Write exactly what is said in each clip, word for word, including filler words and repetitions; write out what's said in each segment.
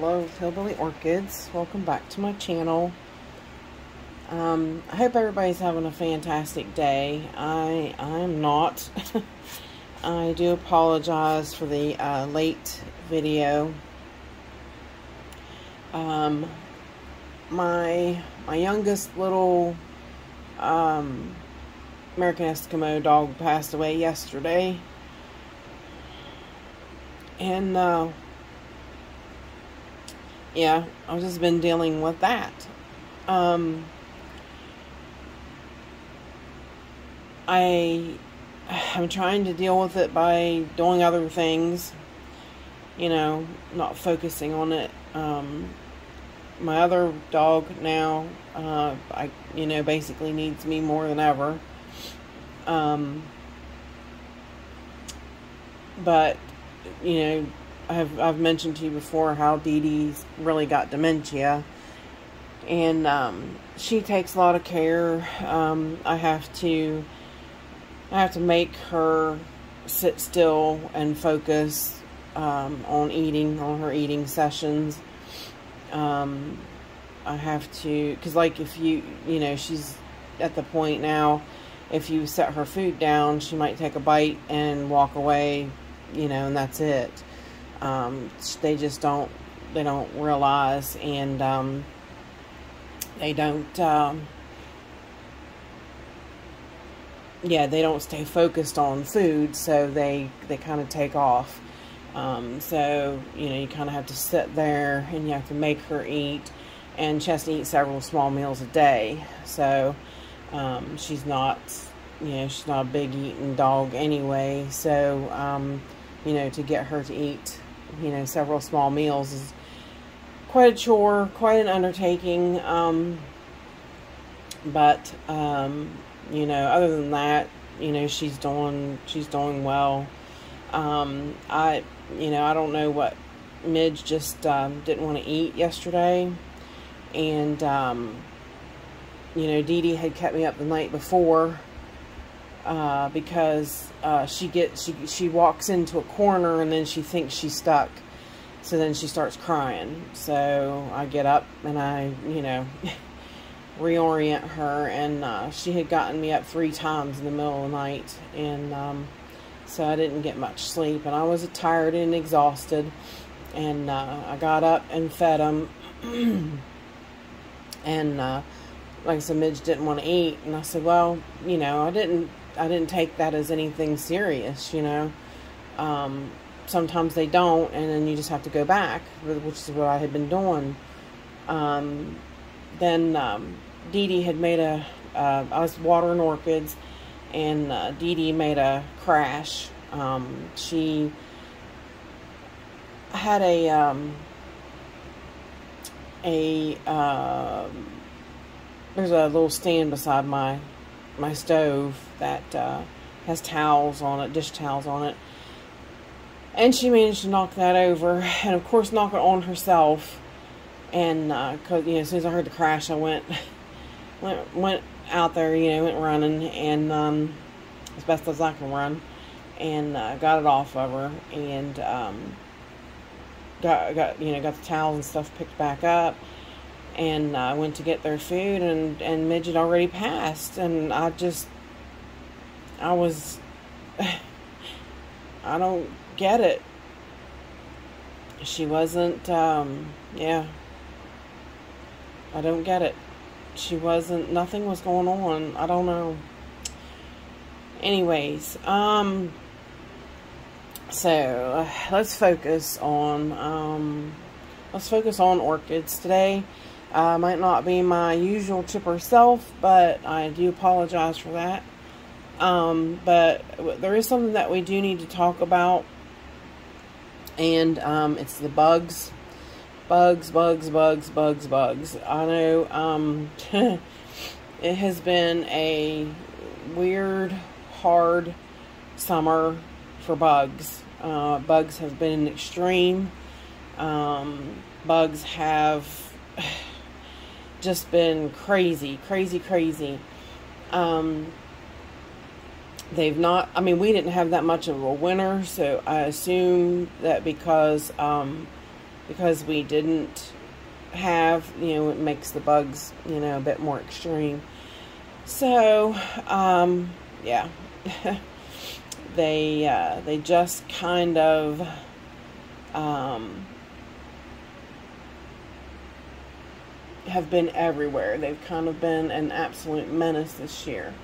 Hello Hillbilly Orchids, welcome back to my channel. um, I hope everybody's having a fantastic day. I I'm not. I do apologize for the uh, late video. um, my my youngest little um, American Eskimo dog passed away yesterday, and uh, yeah, I've just been dealing with that. Um, I, I'm trying to deal with it by doing other things, you know, not focusing on it. Um, my other dog now, uh, I, you know, basically needs me more than ever. Um, but, you know, I've, I've mentioned to you before how Dee Dee's really got dementia, and um, she takes a lot of care. Um, I have to, I have to make her sit still and focus um, on eating, on her eating sessions. Um, I have to, because like if you, you know, she's at the point now, if you set her food down, she might take a bite and walk away, you know, and that's it. Um, they just don't, they don't realize, and, um, they don't, um, yeah, they don't stay focused on food, so they, they kind of take off. Um, so, you know, you kind of have to sit there, and you have to make her eat, and she has to eat several small meals a day, so, um, she's not, you know, she's not a big eating dog anyway, so, um, you know, to get her to eat, you know, several small meals is quite a chore, quite an undertaking. Um, but, um, you know, other than that, you know, she's doing, she's doing well. Um, I, you know, I don't know what, Midge just, um, didn't want to eat yesterday. And, um, you know, Dee Dee had kept me up the night before, Uh, because uh, she gets she she walks into a corner and then she thinks she's stuck, so then she starts crying. So I get up and I you know reorient her, and uh, she had gotten me up three times in the middle of the night, and um, so I didn't get much sleep, and I was tired and exhausted, and uh, I got up and fed them, and uh, like I said, Midge didn't want to eat, and I said, well, you know, I didn't. I didn't take that as anything serious, you know. Um, sometimes they don't, and then you just have to go back, which is what I had been doing. Um, then um, Dee Dee had made a, uh, I was watering orchids, and uh, Dee Dee made a crash. Um, she had a, um, a, uh, there's a little stand beside my my stove that uh, has towels on it, dish towels on it, and she managed to knock that over, and of course knock it on herself, and uh, cause, you know, as soon as I heard the crash, I went went, went out there, you know, went running, and um, as best as I can run, and uh, got it off of her, and um, got, got, you know, got the towels and stuff picked back up. And I uh, went to get their food, and, and Midge had already passed, and I just, I was, I don't get it. She wasn't, um, yeah, I don't get it. She wasn't, nothing was going on, I don't know. Anyways, um, so, uh, let's focus on, um, let's focus on orchids today. I uh, might not be my usual chipper self, but I do apologize for that. Um, but there is something that we do need to talk about, and um, it's the bugs. Bugs, bugs, bugs, bugs, bugs. I know um, it has been a weird, hard summer for bugs. Uh, bugs have been extreme. Um, bugs have just been crazy, crazy, crazy. Um, they've not, I mean, we didn't have that much of a winter, so I assume that because, um, because we didn't have, you know, it makes the bugs, you know, a bit more extreme. So, um, yeah, they, uh, they just kind of, um, have been everywhere. They've kind of been an absolute menace this year.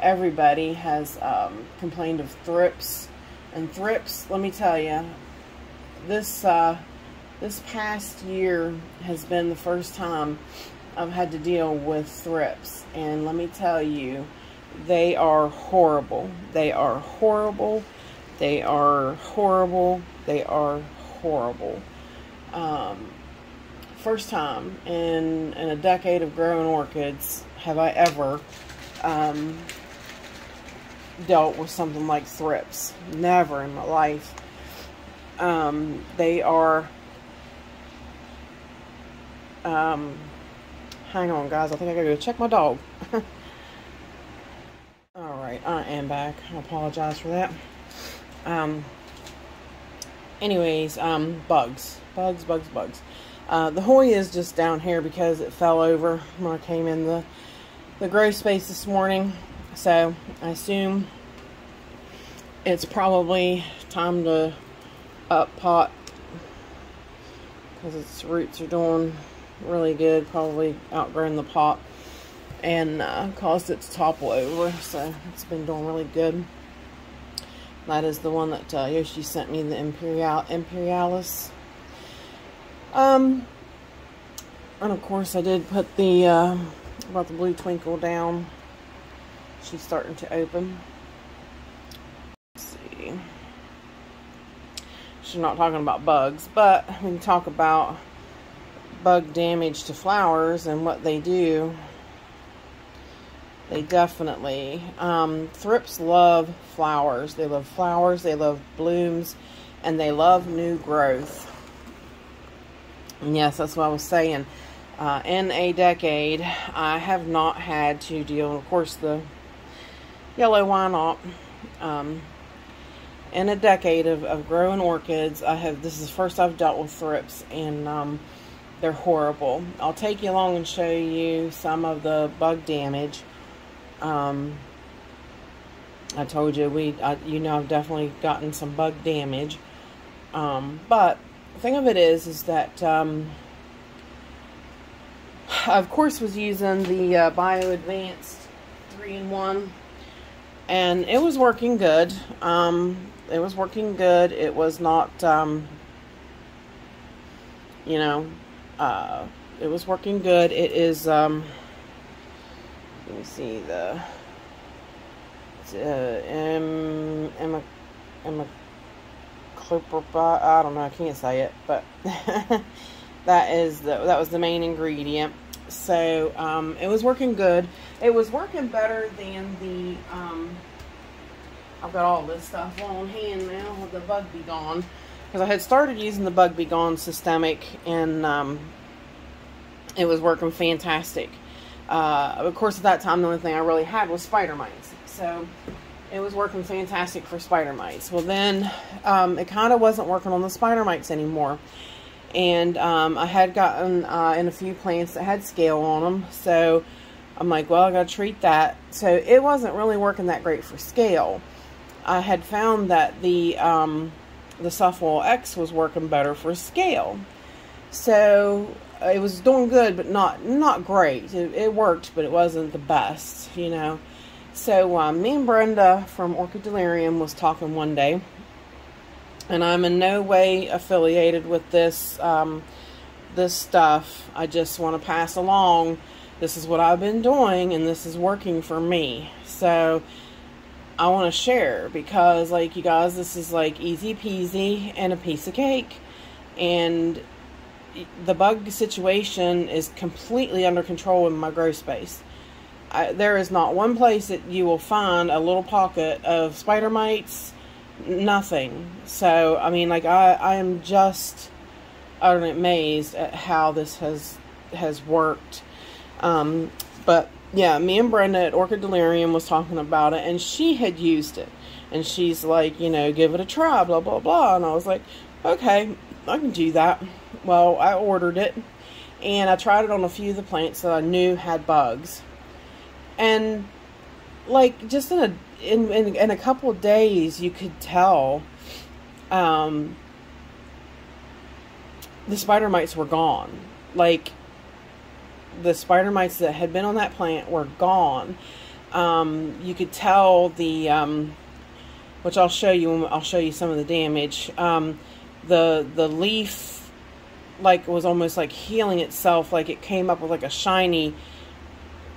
Everybody has, um, complained of thrips, and thrips, let me tell you, this, uh, this past year has been the first time I've had to deal with thrips, and let me tell you, they are horrible. They are horrible. They are horrible. They are horrible. Um, first time in, in a decade of growing orchids have I ever um, dealt with something like thrips. Never in my life. Um, they are... Um, Hang on, guys. I think I gotta go check my dog. Alright, I am back. I apologize for that. Um, anyways, um, bugs. Bugs, bugs, bugs. Uh, the Hoya is just down here because it fell over when I came in the, the grow space this morning. So, I assume it's probably time to up pot because its roots are doing really good, probably outgrown the pot and uh, caused it to topple over, so it's been doing really good. That is the one that uh, Yoshi sent me, the Imperial Imperialis. Um, and of course I did put the uh, brought the blue twinkle down. She's starting to open. Let's see. She's not talking about bugs, but we can talk about bug damage to flowers and what they do. They definitely um, thrips love flowers. They love flowers, they love blooms, and they love new growth. And yes, that's what I was saying. Uh, in a decade, I have not had to deal, of course, the yellow wine um in a decade of, of growing orchids, I have. This is the first I've dealt with thrips, and um, they're horrible. I'll take you along and show you some of the bug damage. Um, I told you we, I, you know, I've definitely gotten some bug damage. Um, but the thing of it is, is that um, I, of course, was using the uh, Bio Advanced three in one, and it was working good. Um, it was working good. It was not, um, you know. Uh, it was working good. It is, um, let me see, the, it's, uh, M, M, M, I don't know, I can't say it, but that is the, that was the main ingredient. So, um, it was working good. It was working better than the, um, I've got all this stuff on hand now with the Bug Be Gone. Because I had started using the Bug Be Gone Systemic, and um, it was working fantastic. Uh, of course, at that time, the only thing I really had was spider mites. So, it was working fantastic for spider mites. Well, then, um, it kind of wasn't working on the spider mites anymore. And um, I had gotten uh, in a few plants that had scale on them. So, I'm like, well, I got to treat that. So, it wasn't really working that great for scale. I had found that the... Um, the Sulfur X was working better for scale. So uh, it was doing good, but not not great. It, it worked, but it wasn't the best, you know. So uh, me and Brenda from Orchid Delirium was talking one day, and I'm in no way affiliated with this um, this stuff. I just want to pass along, this is what I've been doing, and this is working for me. So I want to share, because, like, you guys, this is like easy peasy and a piece of cake, and the bug situation is completely under control in my grow space. I, there is not one place that you will find a little pocket of spider mites, nothing. So, I mean, like, I, I am just utterly amazed at how this has, has worked. Um, but yeah, me and Brenda at Orchid Delirium was talking about it, and she had used it. And she's like, you know, give it a try, blah, blah, blah. And I was like, okay. I can do that. Well, I ordered it, and I tried it on a few of the plants that I knew had bugs. And, like, just in a, in, in, in a couple of days, you could tell um, the spider mites were gone. Like, the spider mites that had been on that plant were gone. Um, you could tell the, um, which I'll show you, I'll show you some of the damage. Um, the, the leaf, like, was almost like healing itself. Like, it came up with like a shiny,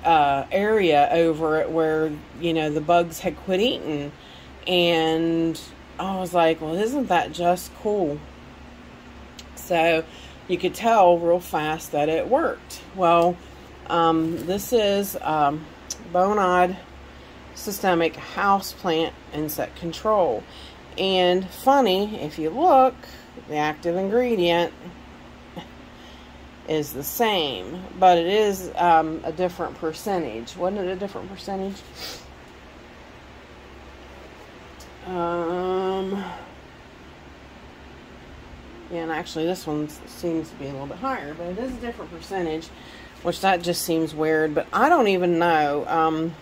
uh, area over it where, you know, the bugs had quit eating. And I was like, well, isn't that just cool? So you could tell real fast that it worked. Well, um, this is, um, Bonide Systemic Houseplant Insect Control. And funny, if you look, the active ingredient is the same, but it is um, a different percentage. Wasn't it a different percentage? Um, yeah, and actually this one seems to be a little bit higher, but it is a different percentage. Which that just seems weird, but I don't even know. Um,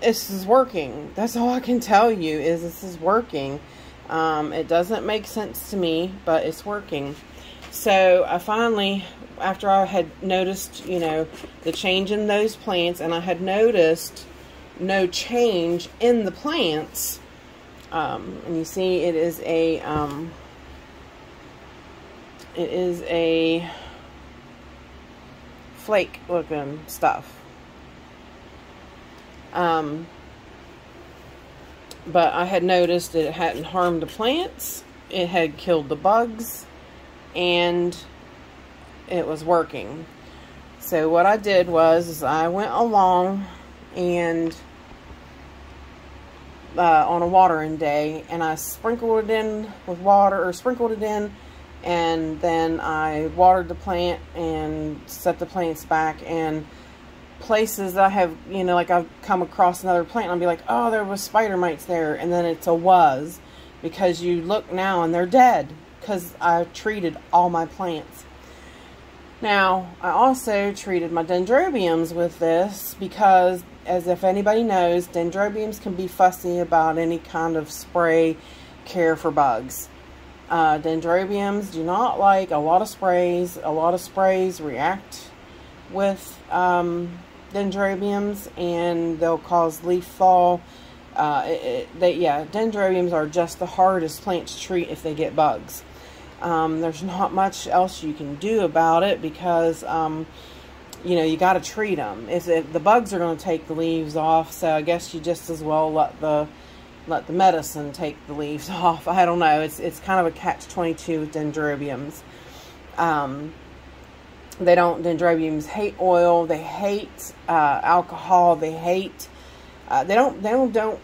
this is working. That's all I can tell you is this is working. Um, it doesn't make sense to me, but it's working. So I finally, after I had noticed, you know, the change in those plants, and I had noticed no change in the plants. Um, and you see, it is a, um, it is a flake looking stuff, um, but I had noticed that it hadn't harmed the plants, it had killed the bugs, and it was working. So what I did was is I went along and uh, on a watering day, and I sprinkled it in with water, or sprinkled it in and then I watered the plant and set the plants back. And places that I have, you know, like I've come across another plant and I'll be like, oh, there was spider mites there. And then it's a was, because you look now and they're dead, because I treated all my plants. Now, I also treated my dendrobiums with this, because, as if anybody knows, dendrobiums can be fussy about any kind of spray care for bugs. Uh, dendrobiums do not like a lot of sprays. A lot of sprays react with um, dendrobiums, and they'll cause leaf fall. Uh, it, it, they, yeah, dendrobiums are just the hardest plant to treat if they get bugs. Um, there's not much else you can do about it, because um, you know, you got to treat them. If, if the bugs are going to take the leaves off, so I guess you just as well let the let the medicine take the leaves off. I don't know. It's it's kind of a catch twenty-two with dendrobiums. Um, they don't, dendrobiums hate oil. They hate uh, alcohol. They hate, uh, they don't, they don't, don't,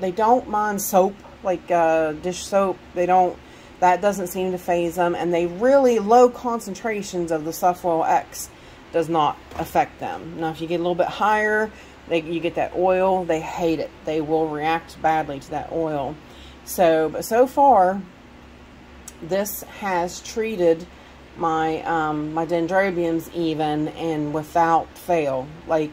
they don't mind soap, like uh, dish soap. They don't, that doesn't seem to phase them. And they really, low concentrations of the Sulfur X does not affect them. Now, if you get a little bit higher, They, you get that oil, they hate it. They will react badly to that oil. So, but so far, this has treated my um, my dendrobiums even, and without fail. Like,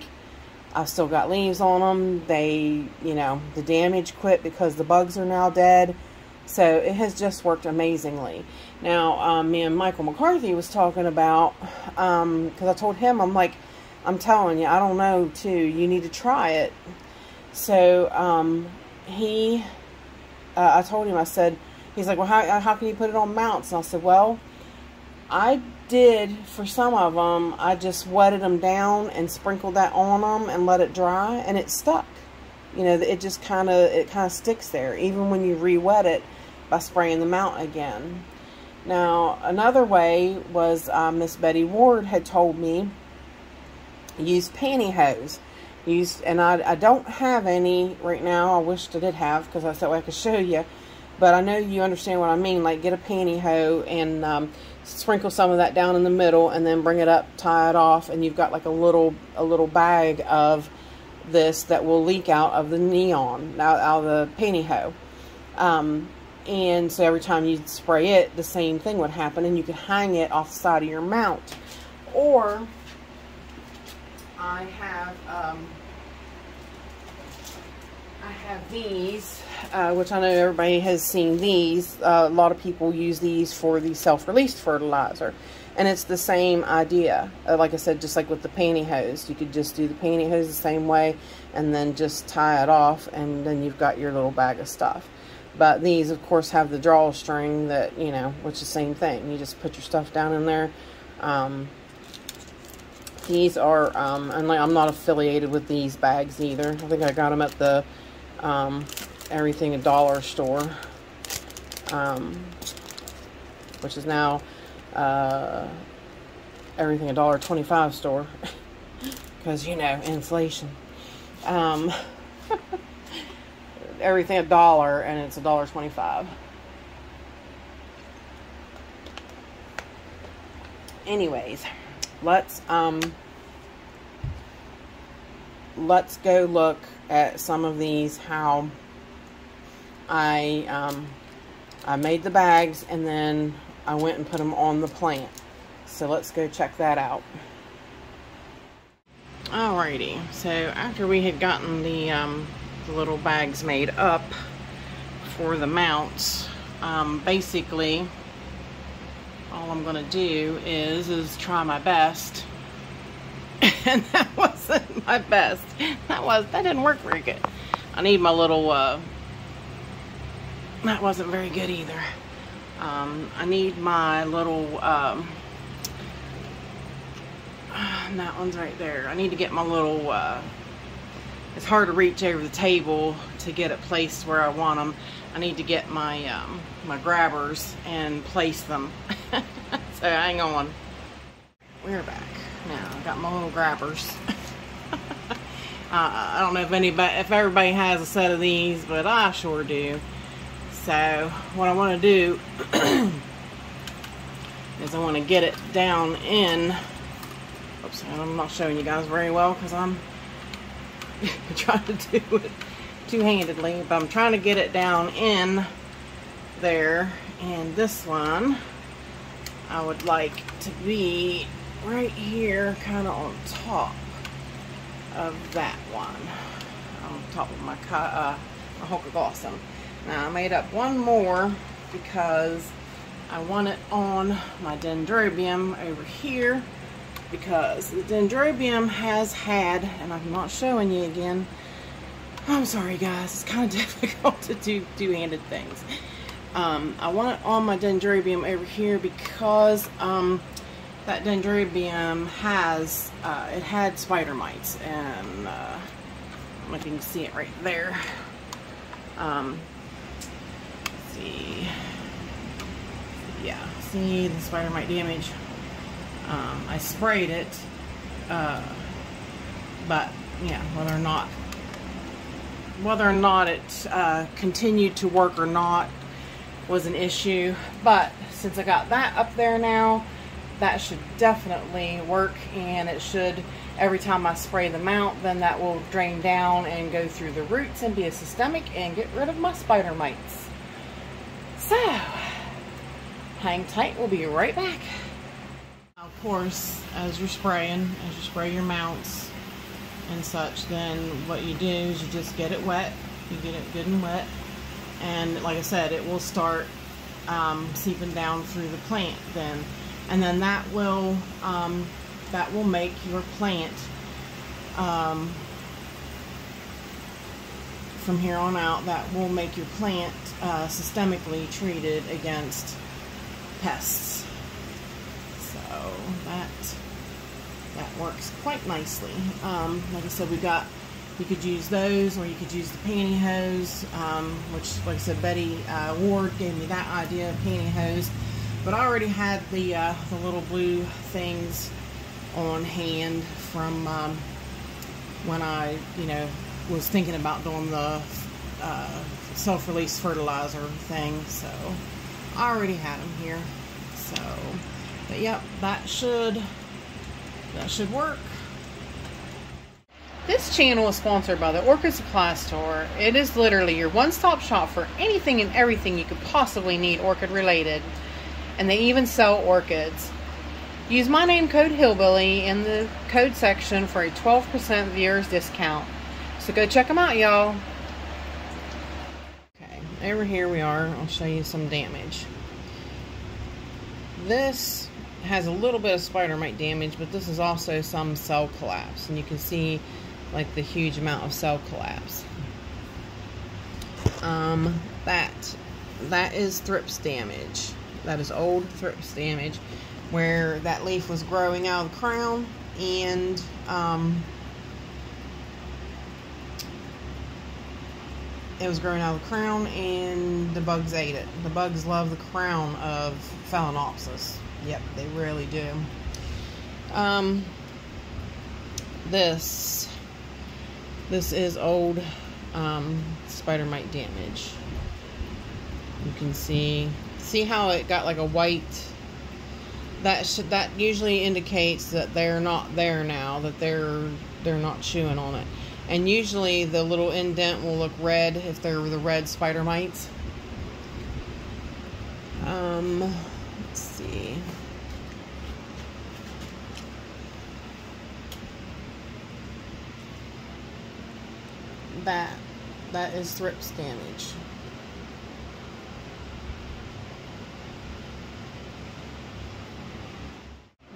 I've still got leaves on them. They, you know, the damage quit because the bugs are now dead. So it has just worked amazingly. Now, um, me and Michael McCarthy was talking about, um, because I told him, I'm like, I'm telling you, I don't know too, you need to try it. So, um, he, uh, I told him, I said, he's like, well, how, how can you put it on mounts? And I said, well, I did for some of them, I just wetted them down and sprinkled that on them and let it dry, and it stuck. You know, it just kind of, it kind of sticks there, even when you re-wet it by spraying the mount again. Now, another way was, uh, Miss Betty Ward had told me, use pantyhose. Use, and I, I don't have any right now. I wish I did have, because I thought I could show you. But I know you understand what I mean. Like, get a pantyhose and um, sprinkle some of that down in the middle, and then bring it up, tie it off, and you've got like a little a little bag of this that will leak out of the neon, out, out of the pantyhose. Um, And so every time you spray it, the same thing would happen, and you could hang it off the side of your mount. Or I have um, I have these, uh, which I know everybody has seen these. Uh, a lot of people use these for the self-released fertilizer, and it's the same idea. Uh, like I said, just like with the pantyhose, you could just do the pantyhose the same way, and then just tie it off, and then you've got your little bag of stuff. But these, of course, have the drawstring that, you know, which is the same thing. You just put your stuff down in there. Um, these are, um, and I'm not affiliated with these bags either. I think I got them at the, um, everything a dollar store. Um, which is now, uh, everything a dollar twenty-five store. Because, you know, inflation. Um... everything a dollar, and it's a dollar twenty-five. Anyways, let's um let's go look at some of these, how I um I made the bags, and then I went and put them on the plant. So let's go check that out. Alrighty, so after we had gotten the um the little bags made up for the mounts, um, basically all I'm gonna do is is try my best. And that wasn't my best. That was that didn't work very good. I need my little uh, that wasn't very good either. um, I need my little um, that one's right there. I need to get my little uh, it's hard to reach over the table to get it placed where I want them. I need to get my um, my grabbers and place them. So hang on. We're back now. I got my little grabbers. uh, I don't know if anybody, if everybody has a set of these, but I sure do. So what I want to do is I want to get it down in. Oops, and I'm not showing you guys very well because I'm trying to do it two-handedly, but I'm trying to get it down in there. And this one I would like to be right here, kind of on top of that one, on top of my, uh, my Orchid Gossamer. Now I made up one more because I want it on my Dendrobium over here, because the Dendrobium has had, and I'm not showing you again, I'm sorry guys, it's kind of difficult to do two-handed things. Um, I want it on my Dendrobium over here because um, that Dendrobium has, uh, it had spider mites, and uh, I don't know if you can see it right there. Um, let's see, yeah, see the spider mite damage. Um, I sprayed it, uh, but yeah, whether or not, whether or not it uh, continued to work or not was an issue. But since I got that up there now, that should definitely work, and it should, every time I spray them out, then that will drain down and go through the roots and be a systemic and get rid of my spider mites. So, hang tight, we'll be right back. Of course, as you're spraying, as you spray your mounts and such, then what you do is you just get it wet. You get it good and wet, and like I said, it will start um, seeping down through the plant then, and then that will um, that will make your plant um, from here on out, that will make your plant uh, systemically treated against pests. So that that works quite nicely. Um, like I said, we got, you could use those, or you could use the pantyhose, um, which, like I said, Betty uh, Ward gave me that idea of pantyhose, but I already had the uh, the little blue things on hand from um, when I, you know, was thinking about doing the uh, self-release fertilizer thing. So I already had them here. So. But yep, that should, that should work. This channel is sponsored by the Orchid Supply Store. It is literally your one-stop shop for anything and everything you could possibly need orchid related. And they even sell orchids. Use my name code Hillbilly in the code section for a twelve percent viewer's discount. So go check them out, y'all. Okay, over here we are. I'll show you some damage. This has a little bit of spider mite damage, but this is also some cell collapse. And you can see like the huge amount of cell collapse. Um, that, that is thrips damage. That is old thrips damage, where that leaf was growing out of the crown and um, it was growing out of the crown and the bugs ate it. The bugs love the crown of Phalaenopsis. Yep, they really do. Um, this, this is old um, spider mite damage. You can see, see how it got like a white... That should, that usually indicates that they're not there now, that they're they're not chewing on it. And usually the little indent will look red if they're the red spider mites. Um, let's see. That that is thrips damage.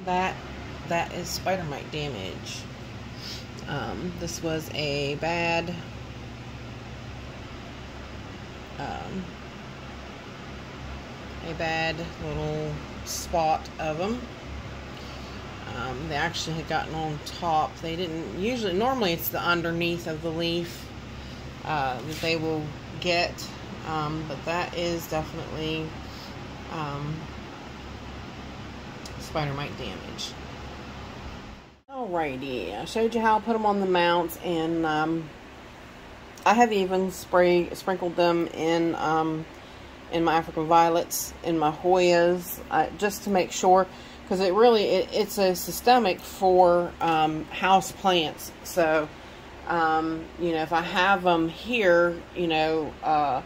That, that is spider mite damage. Um, this was a bad um, a bad little spot of them. Um, they actually had gotten on top. They didn't usually. Normally, it's the underneath of the leaf uh, that they will get. Um, but that is definitely. Um, spider mite damage. Alrighty, I showed you how I put them on the mounts, and um, I have even spray sprinkled them in um, in my African violets, in my Hoyas, uh, just to make sure, because it really it, it's a systemic for um, house plants. So um, you know, if I have them here, you know, uh,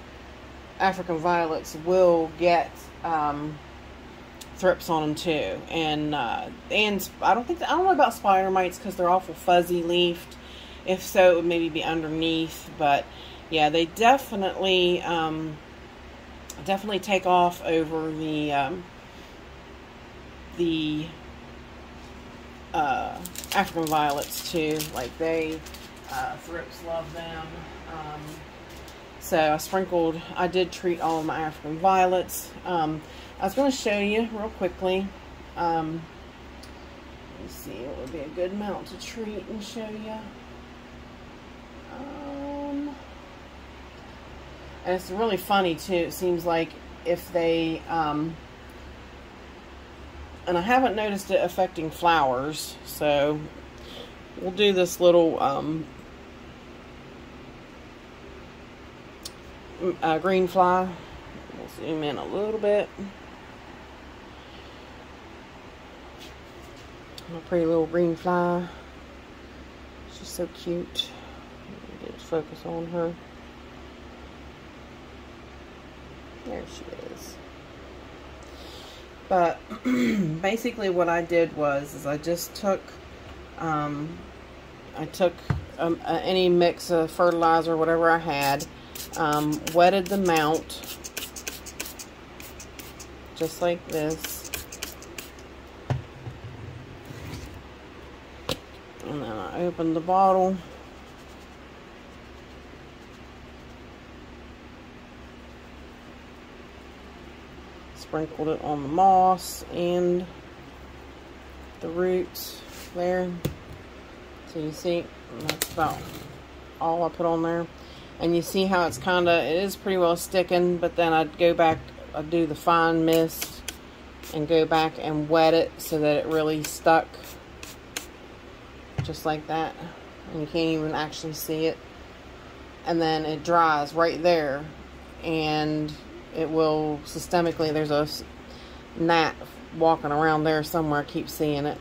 African violets will get. Um, thrips on them too, and uh, and I don't think that, I don't know about spider mites because they're awful fuzzy leafed. If so, it would maybe be underneath, but yeah, they definitely um, definitely take off over the um, the uh, African violets too. Like they uh, thrips love them. Um, so I sprinkled. I did treat all of my African violets. Um, I was going to show you real quickly. Um, let me see, it would be a good amount to treat and show you. Um, and it's really funny too. It seems like if they, um, and I haven't noticed it affecting flowers, so we'll do this little um, uh, green fly. We'll zoom in a little bit. My pretty little green fly. She's so cute. Just focus on her. There she is. But basically, what I did was, is I just took, um, I took um, uh, any mix of fertilizer, whatever I had, um, wetted the mount just like this. And then I opened the bottle. Sprinkled it on the moss and the roots there. So you see, that's about all I put on there. And you see how it's kind of, it is pretty well sticking, but then I'd go back, I'd do the fine mist and go back and wet it so that it really stuck. Just like that, and you can't even actually see it, and then it dries right there, and it will systemically, there's a gnat walking around there somewhere, I keep seeing it.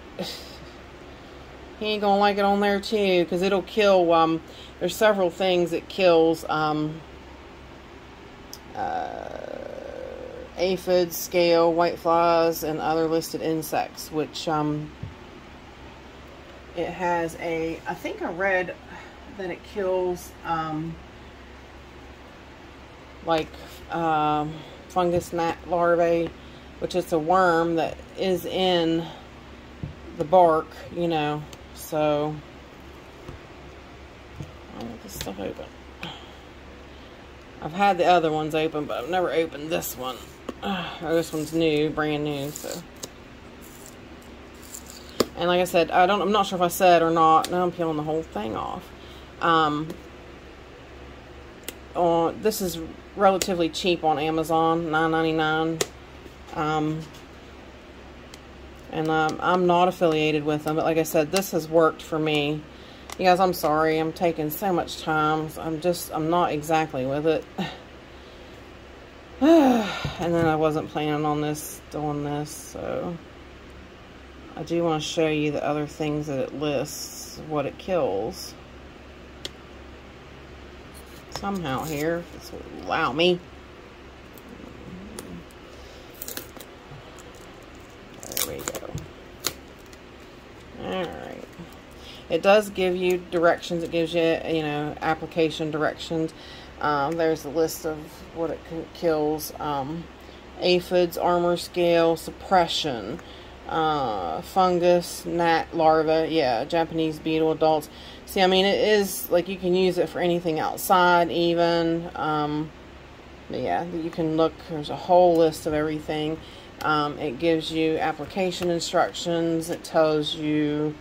he ain't gonna like it on there too, because it'll kill, um, there's several things it kills, um, uh, aphids, scale, whiteflies, and other listed insects, which, um, it has a, I think I read that it kills, um, like, um, fungus gnat larvae, which is a worm that is in the bark, you know, so I'll get this stuff open. I've had the other ones open, but I've never opened this one. Oh, this one's new, brand new, so. And like I said, I don't, I'm not sure if I said or not, now I'm peeling the whole thing off. Um, oh, this is relatively cheap on Amazon, nine ninety-nine. Um, and um, I'm not affiliated with them, but like I said, this has worked for me. You guys, I'm sorry, I'm taking so much time. I'm just, I'm not exactly with it. And then I wasn't planning on this, doing this, so. I do want to show you the other things that it lists, what it kills. Somehow here, if this will allow me. There we go. Alright. It does give you directions. It gives you, you know, application directions. Um, there's a list of what it kills. Um, aphids, armor scale, suppression. Uh, fungus, gnat, larva, yeah, Japanese beetle, adults. See, I mean, it is, like, you can use it for anything outside, even, um, but yeah, you can look, there's a whole list of everything. Um, it gives you application instructions, it tells you,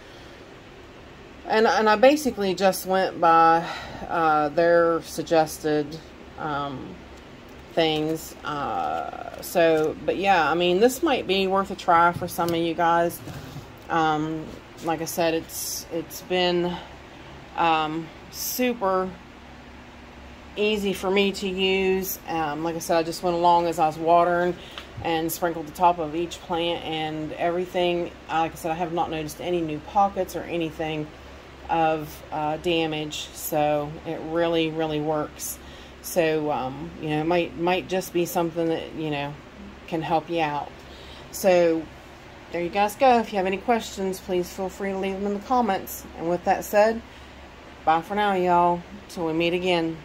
and, and I basically just went by, uh, their suggested, um, things, uh, so, but yeah, I mean, this might be worth a try for some of you guys. Um, like I said, it's, it's been, um, super easy for me to use. Um, like I said, I just went along as I was watering and sprinkled the top of each plant and everything. Like I said, I have not noticed any new pockets or anything of, uh, damage, so it really, really works. So, um, you know, it might, might just be something that, you know, can help you out. So, there you guys go. If you have any questions, please feel free to leave them in the comments. And with that said, bye for now, y'all. Till we meet again.